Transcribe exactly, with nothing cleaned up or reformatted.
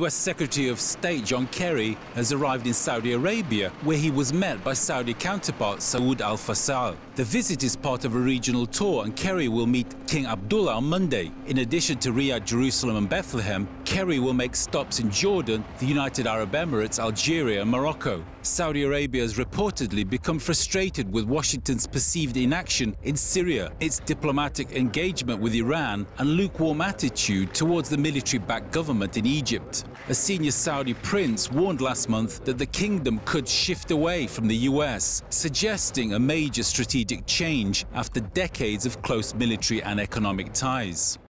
U S Secretary of State John Kerry has arrived in Saudi Arabia, where he was met by Saudi counterpart Saud al-Faisal. The visit is part of a regional tour, and Kerry will meet King Abdullah on Monday. In addition to Riyadh, Jerusalem and Bethlehem, Kerry will make stops in Jordan, the United Arab Emirates, Algeria and Morocco. Saudi Arabia has reportedly become frustrated with Washington's perceived inaction in Syria, its diplomatic engagement with Iran and lukewarm attitude towards the military-backed government in Egypt. A senior Saudi prince warned last month that the kingdom could shift away from the U S, suggesting a major strategic change after decades of close military and economic ties.